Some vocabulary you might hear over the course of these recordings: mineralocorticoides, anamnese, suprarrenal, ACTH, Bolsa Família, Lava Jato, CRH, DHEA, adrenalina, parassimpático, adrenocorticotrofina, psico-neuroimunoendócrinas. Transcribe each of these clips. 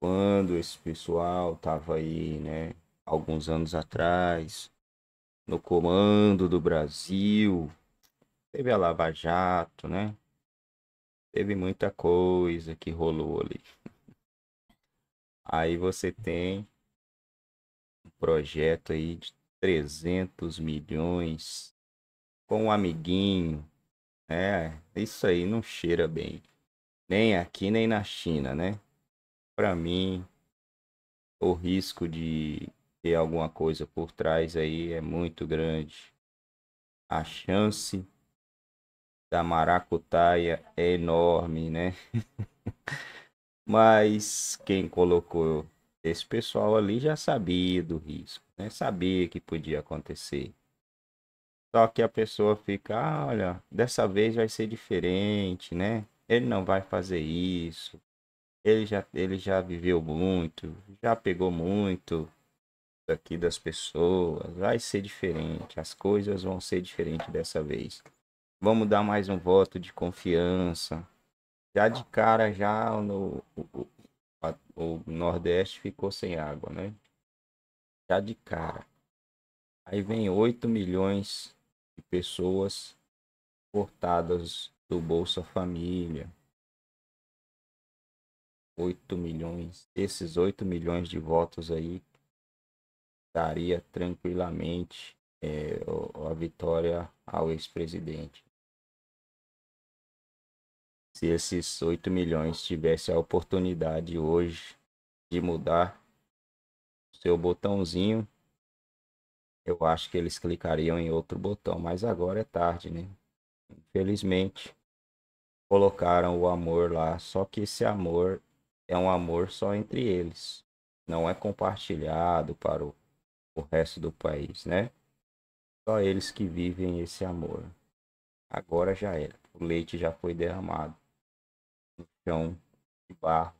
quando esse pessoal estava aí, né, alguns anos atrás, no comando do Brasil, teve a Lava Jato, né? Teve muita coisa que rolou ali. Aí você tem um projeto aí de 300 milhões com um amiguinho. É, isso aí não cheira bem. Nem aqui, nem na China, né? Para mim, o risco de ter alguma coisa por trás aí é muito grande. A chance da maracutaia é enorme, né? Mas quem colocou esse pessoal ali já sabia do risco, né? Sabia que podia acontecer. Só que a pessoa fica, ah, olha, dessa vez vai ser diferente, né? Ele não vai fazer isso. Ele já viveu muito, já pegou muito aqui das pessoas. Vai ser diferente, as coisas vão ser diferentes dessa vez. Vamos dar mais um voto de confiança. Já de cara, já o Nordeste ficou sem água, né? Já de cara. Aí vem 8 milhões de pessoas cortadas do Bolsa Família. 8 milhões. Esses 8 milhões de votos aí daria tranquilamente a vitória ao ex-presidente. Se esses 8 milhões tivessem a oportunidade hoje de mudar seu botãozinho, eu acho que eles clicariam em outro botão, mas agora é tarde, né? Infelizmente, colocaram o amor lá, só que esse amor é um amor só entre eles. Não é compartilhado para o resto do país, né? Só eles que vivem esse amor. Agora já era, o leite já foi derramado. Chão de barro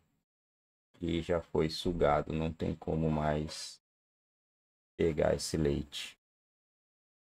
e já foi sugado, não tem como mais pegar esse leite.